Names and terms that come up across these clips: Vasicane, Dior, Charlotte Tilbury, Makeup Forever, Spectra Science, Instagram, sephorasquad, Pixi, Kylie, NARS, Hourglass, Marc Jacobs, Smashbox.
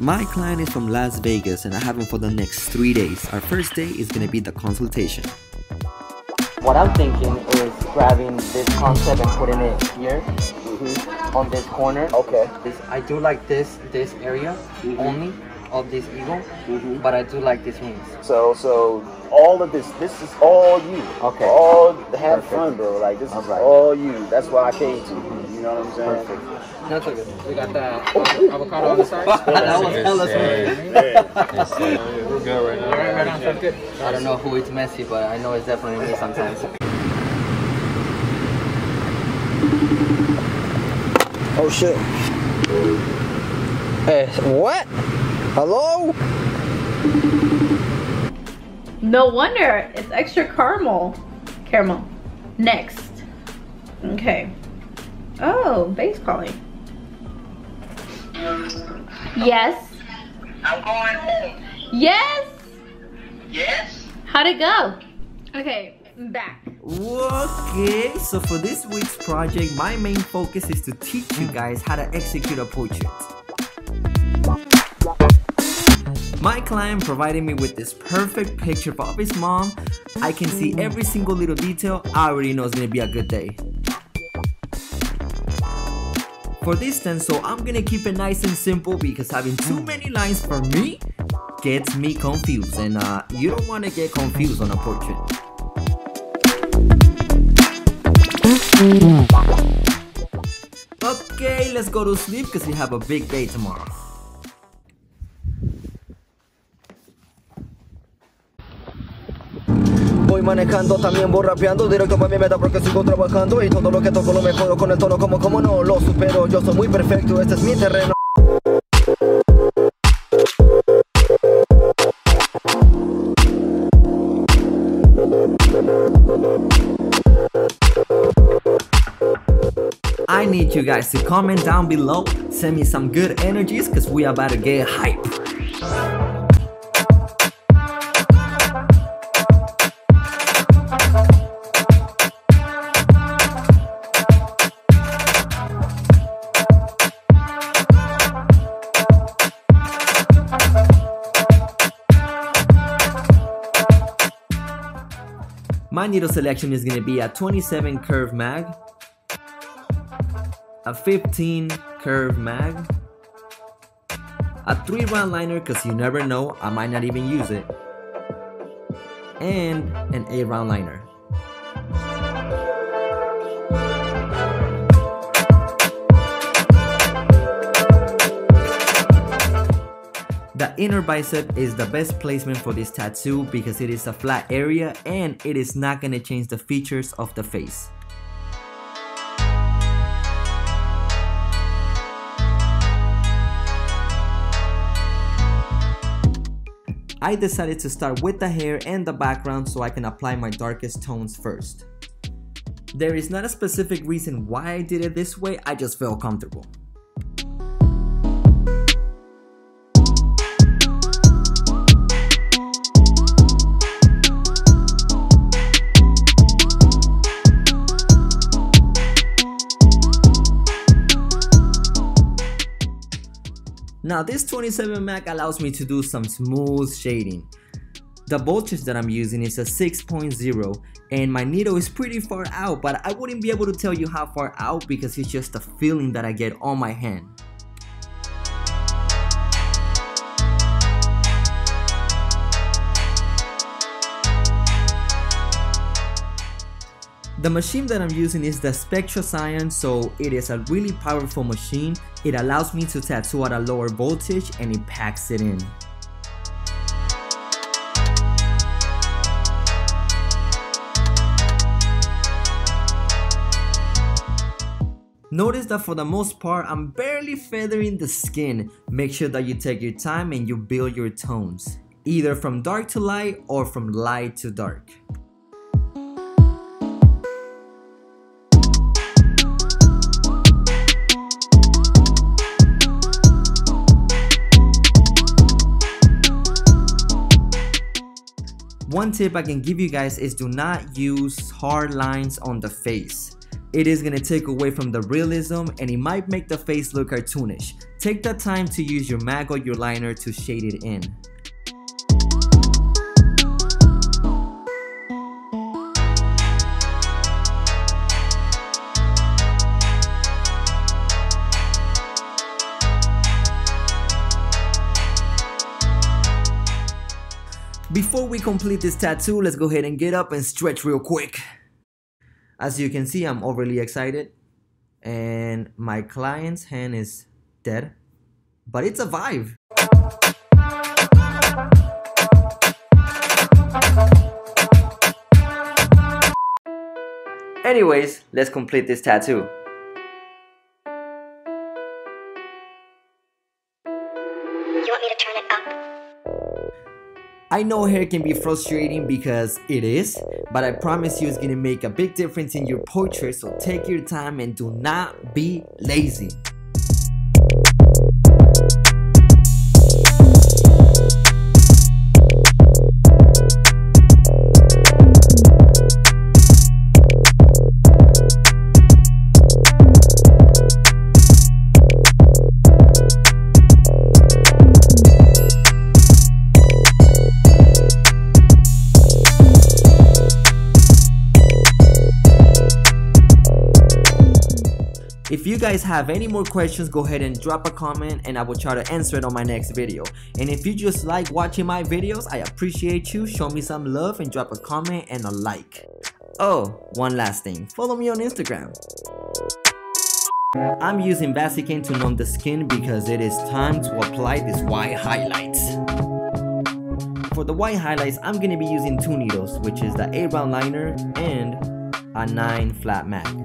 My client is from Las Vegas and I have him for the next 3 days. Our first day is going to be the consultation. What I'm thinking is grabbing this concept and putting it here, on this corner. Okay. I do like this area only of this eagle, but I do like these wings. So all of this is all you. Okay. All have fun, bro. Like this is all you. That's why I came to you. You know what I'm saying? Perfect. That's okay. We got that avocado on the side. That was hella sweet. We're good right now. Right on. Sounds good. I don't know who it's messy, but I know it's definitely me sometimes. Oh shit. Hey, what? Hello? No wonder it's extra caramel. Caramel. Next. Okay. Oh, base calling. Yes. I'm going home. Yes. Yes. How'd it go? Okay. Back. Okay, so for this week's project, my main focus is to teach you guys how to execute a portrait. My client provided me with this perfect picture of his mom. I can see every single little detail. I already know it's gonna be a good day. For this stencil, I'm gonna keep it nice and simple because having too many lines for me gets me confused, and you don't wanna get confused on a portrait. Okay, let's go to sleep because we have a big day tomorrow. Voy manejando, también voy rapeando, directo para mi meta porque sigo trabajando y todo lo que toco lo mejoro con el tono como no lo supero. Yo soy muy perfecto, este es mi terreno. I need you guys to comment down below, send me some good energies because we are about to get hype. My needle selection is going to be a 27 curve mag, a 15 curve mag, a 3-round liner because you never know, I might not even use it, and an 8-round liner. The inner bicep is the best placement for this tattoo because it is a flat area and it is not going to change the features of the face. I decided to start with the hair and the background so I can apply my darkest tones first. There is not a specific reason why I did it this way, I just felt comfortable. Now this 27 Mac allows me to do some smooth shading. The voltage that I'm using is a 6.0 and my needle is pretty far out, but I wouldn't be able to tell you how far out because it's just the feeling that I get on my hand. The machine that I'm using is the Spectra Science, so it is a really powerful machine. It allows me to tattoo at a lower voltage and it packs it in. Notice that for the most part, I'm barely feathering the skin. Make sure that you take your time and you build your tones, either from dark to light or from light to dark. One tip I can give you guys is do not use hard lines on the face. It is going to take away from the realism and it might make the face look cartoonish. Take the time to use your mag or your liner to shade it in. Before we complete this tattoo, let's go ahead and get up and stretch real quick. As you can see, I'm overly excited and my client's hand is dead, but it's a vibe. Anyways, let's complete this tattoo. I know hair can be frustrating because it is, but I promise you it's gonna make a big difference in your portrait, so take your time and do not be lazy. If you guys have any more questions, go ahead and drop a comment and I will try to answer it on my next video. And if you just like watching my videos, I appreciate you. Show me some love and drop a comment and a like. Oh, one last thing. Follow me on Instagram. I'm using Vasicane to numb the skin because it is time to apply these white highlights. For the white highlights, I'm going to be using 2 needles, which is the 8-round liner and a 9 flat mag.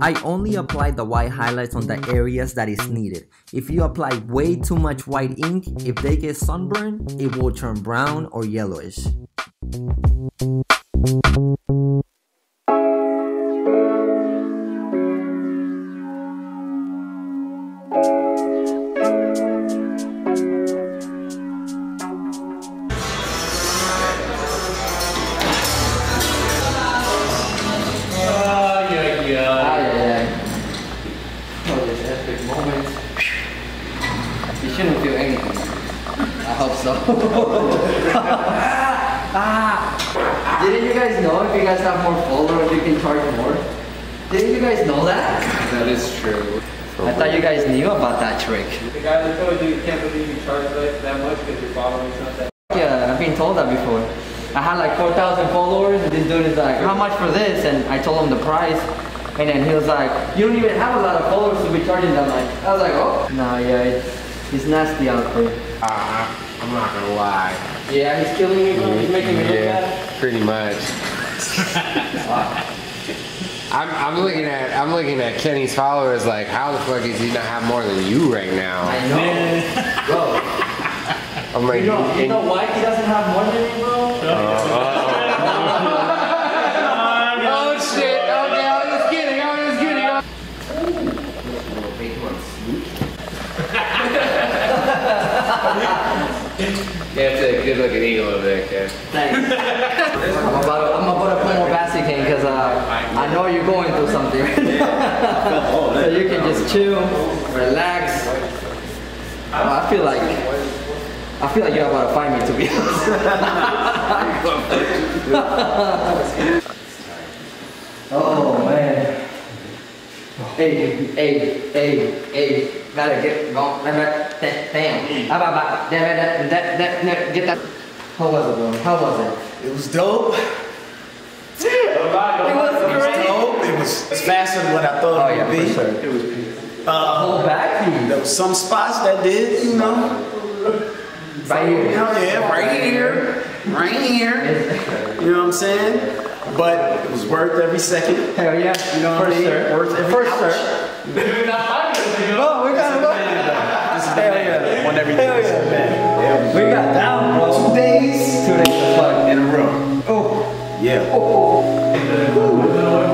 I only apply the white highlights on the areas that is needed. If you apply way too much white ink, if they get sunburned, it will turn brown or yellowish. Didn't you guys know if you guys have more followers you can charge more? Didn't you guys know that? That is true. I thought you guys knew about that trick. The guy that told you can't believe you charge that much because you're following something. Yeah, I've been told that before. I had like 4,000 followers and this dude is like, how much for this? And I told him the price. And then he was like, you don't even have a lot of followers to be charging that much. I was like, oh. No, yeah, it's nasty out there. I'm not gonna lie. Yeah, he's killing me. He's making me look bad. Yeah, pretty much. I'm looking at Kenny's followers like, how the fuck does he not have more than you right now? I know, bro. I'm like, you know why he doesn't have more than me, bro? Oh shit! Okay, I was just kidding. Yeah, it's a good looking eagle over there, kid. Thanks. I'm about to put more Vasicane because I know you're going through something. So you can just chill, relax. I feel like you're about to find me, to be honest. Oh man. Hey. Gotta get wrong. Damn. Get that. How was it, bro? How was it? It was dope. It was great. It was faster than what I thought it would be. For sure. It was beautiful. Hold back. There was some spots that did, you know. Right here. Yeah, right here. You know what I'm saying? But it was worth every second. Hell yeah. You know what I'm saying? Worth every Oh, we got We got down 2 days in a row. Oh. Yeah. Oh. Woo!